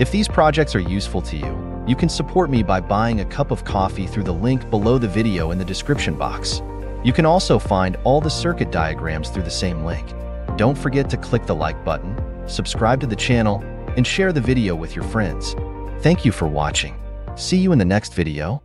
If these projects are useful to you, you can support me by buying a cup of coffee through the link below the video in the description box. You can also find all the circuit diagrams through the same link. Don't forget to click the like button, subscribe to the channel, and share the video with your friends. Thank you for watching. See you in the next video.